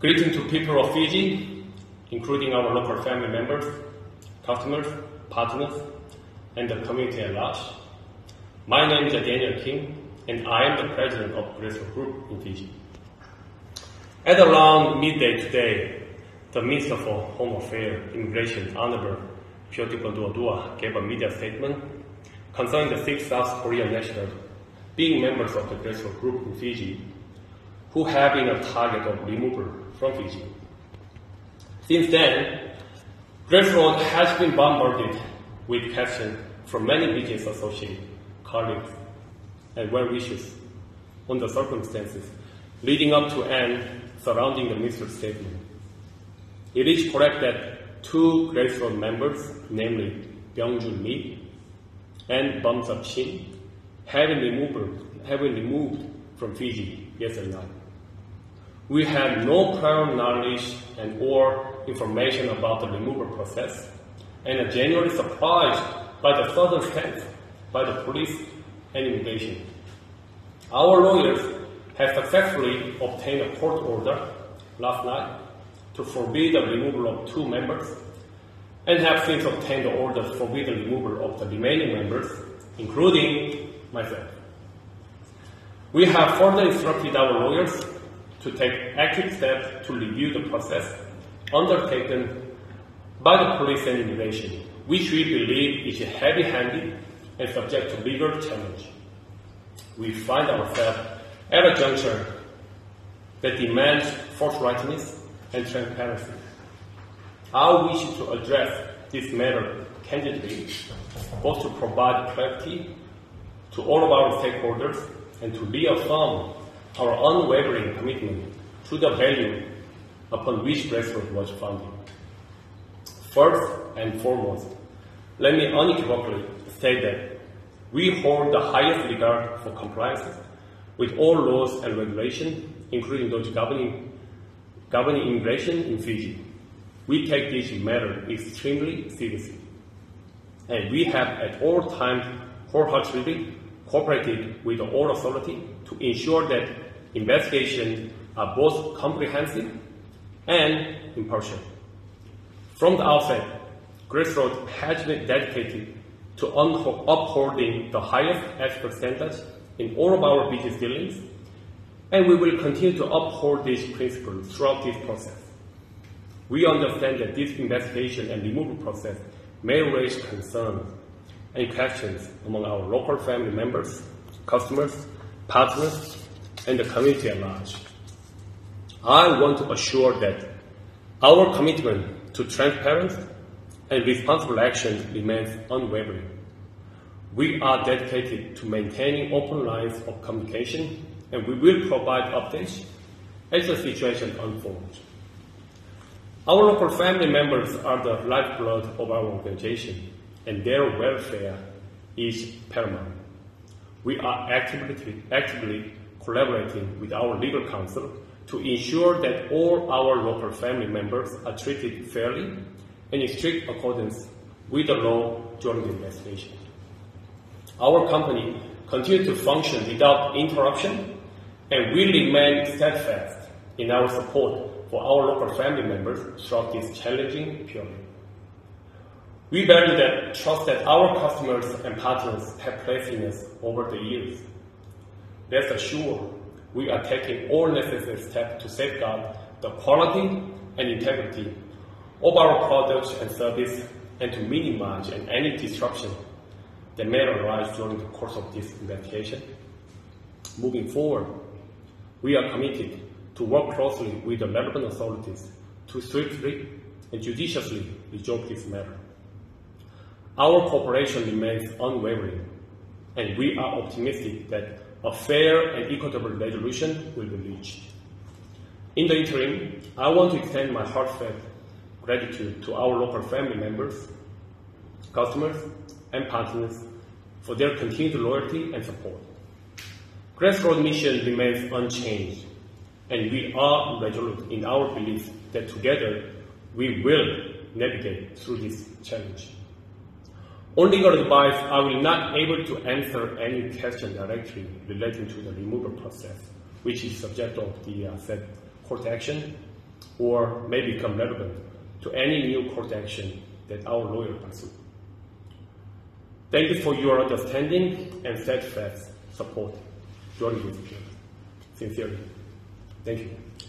Greeting to people of Fiji, including our local family members, customers, partners, and the community at large. My name is Daniel Kim, and I am the president of Grace Road Group in Fiji. At around midday today, the Minister for Home Affairs, Immigration, Honorable Pio Tikoduadua gave a media statement concerning the 6 South Korean nationals being members of the Grace Road Group in Fiji, who have been a target of removal from Fiji. Since then, Grace Road has been bombarded with questions from many business associates, colleagues, and well wishes on the circumstances leading up to and surrounding the minister's statement. It is correct that 2 Grace Road members, namely Byung-Jun Mi and Bam-Sup Chin, have been removed from Fiji yesterday. We have no prior knowledge and or information about the removal process, and are genuinely surprised by the sudden stance by the police and immigration. Our lawyers have successfully obtained a court order last night to forbid the removal of 2 members, and have since obtained the order to forbid the removal of the remaining members, including myself. We have further instructed our lawyers to take active steps to review the process undertaken by the police and immigration, which we believe is heavy-handed and subject to legal challenge. We find ourselves at a juncture that demands forthrightness and transparency. Our wish to address this matter candidly was to provide clarity to all of our stakeholders and to reaffirm our unwavering commitment to the value upon which Grace Road was founded. First and foremost, let me unequivocally state that we hold the highest regard for compliance with all laws and regulations, including those governing immigration in Fiji. We take this matter extremely seriously, and we have at all times wholeheartedly cooperated with the all authority to ensure that investigations are both comprehensive and impartial. From the outset, Grace Road has been dedicated to upholding the highest ethical standards in all of our business dealings, and we will continue to uphold these principles throughout this process. We understand that this investigation and removal process may raise concerns and questions among our local family members, customers, partners, and the community at large. I want to assure that our commitment to transparent and responsible action remains unwavering. We are dedicated to maintaining open lines of communication, and we will provide updates as the situation unfolds. Our local family members are the lifeblood of our organization, and their welfare is paramount. We are actively collaborating with our legal counsel to ensure that all our local family members are treated fairly and in strict accordance with the law during the investigation. Our company continues to function without interruption, and will remain steadfast in our support for our local family members throughout this challenging period. We value the trust that our customers and partners have placed in us over the years. Rest assured, we are taking all necessary steps to safeguard the quality and integrity of our products and service, and to minimize any disruption that may arise during the course of this investigation. Moving forward, we are committed to work closely with the relevant authorities to swiftly and judiciously resolve this matter. Our cooperation remains unwavering, and we are optimistic that a fair and equitable resolution will be reached. In the interim, I want to extend my heartfelt gratitude to our local family members, customers, and partners for their continued loyalty and support. Grace Road mission remains unchanged, and we are resolute in our belief that together we will navigate through this challenge. On legal advice, I will not be able to answer any question directly relating to the removal process, which is subject of the said court action, or may become relevant to any new court action that our lawyer pursues. Thank you for your understanding and steadfast support during this period. Sincerely. Thank you.